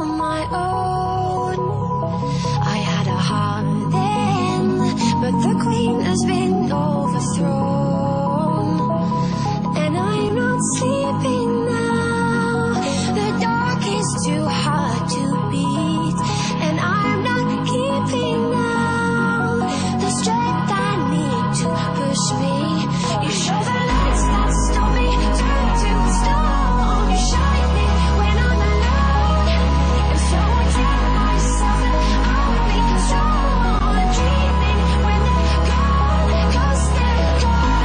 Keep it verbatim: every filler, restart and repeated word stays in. on my own. I had a heart then, but the queen has been overthrown, and I'm not sleeping now. The dark is too hard to beat, and I'm not keeping now the strength I need to push me. You show the lights that stop me, turn to stone. You shine me when I'm alone. If so, I tell myself that I'll be controlled. I'm dreaming when they're gone, 'cause they're gone.